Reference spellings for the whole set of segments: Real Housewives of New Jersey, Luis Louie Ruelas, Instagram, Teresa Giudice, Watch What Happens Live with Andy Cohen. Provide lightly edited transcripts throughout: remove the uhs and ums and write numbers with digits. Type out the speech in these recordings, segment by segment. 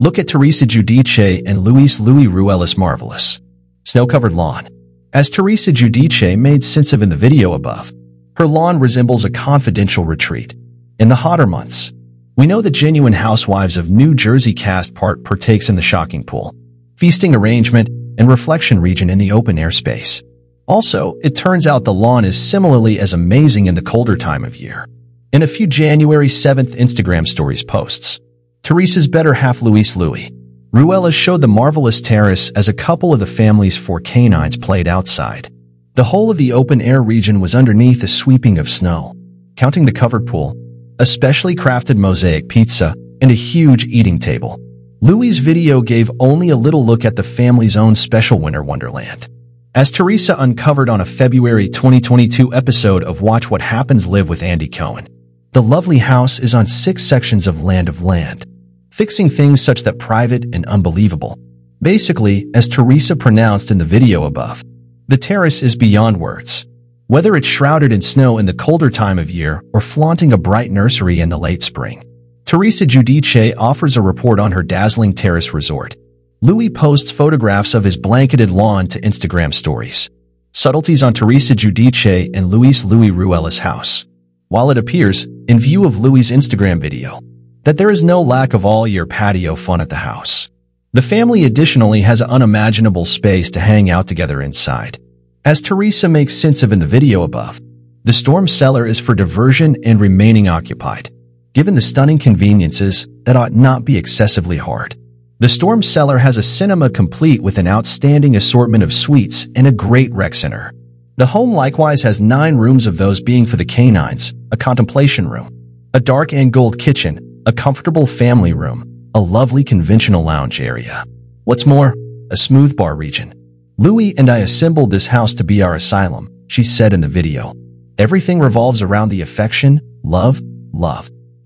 Look at Teresa Giudice and Luis Ruelas' marvelous snow-covered lawn. As Teresa Giudice made sense of in the video above, her lawn resembles a confidential retreat. In the hotter months, we know the genuine Housewives of New Jersey cast partakes in the shocking pool, feasting arrangement, and reflection region in the open-air space. Also, it turns out the lawn is similarly as amazing in the colder time of year. In a few January 7th Instagram stories posts, Teresa's better half Luis Ruelas showed the marvelous terrace as a couple of the family's four canines played outside. The whole of the open-air region was underneath a sweeping of snow, counting the covered pool, a specially crafted mosaic pizza, and a huge eating table. Luis' video gave only a little look at the family's own special winter wonderland. As Teresa uncovered on a February 2022 episode of Watch What Happens Live with Andy Cohen, the lovely house is on 6 sections of land. Fixing things such that private and unbelievable. Basically, as Teresa pronounced in the video above, the terrace is beyond words. Whether it's shrouded in snow in the colder time of year or flaunting a bright nursery in the late spring, Teresa Giudice offers a report on her dazzling terrace resort. Luis posts photographs of his blanketed lawn to Instagram stories. Subtleties on Teresa Giudice and Luis Ruelas' house. While it appears, in view of Luis' Instagram video, that there is no lack of all-year patio fun at the house, the family additionally has an unimaginable space to hang out together inside. As Teresa makes sense of in the video above, the storm cellar is for diversion and remaining occupied, given the stunning conveniences that ought not be excessively hard. The storm cellar has a cinema complete with an outstanding assortment of suites and a great rec center. The home likewise has 9 rooms, of those being for the canines, a contemplation room, a dark and gold kitchen, a comfortable family room, a lovely conventional lounge area. What's more, a smooth bar region. Luis and I assembled this house to be our asylum, she said in the video. Everything revolves around the affection, love.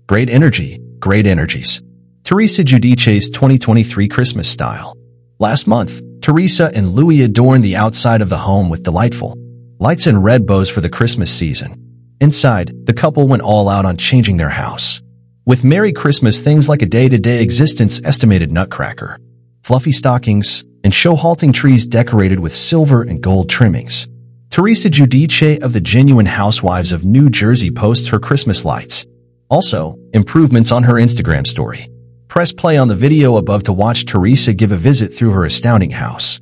Great energy, great energies. Teresa Giudice's 2023 Christmas style. Last month, Teresa and Luis adorned the outside of the home with delightful lights and red bows for the Christmas season. Inside, the couple went all out on changing their house, with Merry Christmas things like a day-to-day existence estimated nutcracker, fluffy stockings, and show-halting trees decorated with silver and gold trimmings. Teresa Giudice of the Genuine Housewives of New Jersey posts her Christmas lights. Also, improvements on her Instagram story. Press play on the video above to watch Teresa give a visit through her astounding house.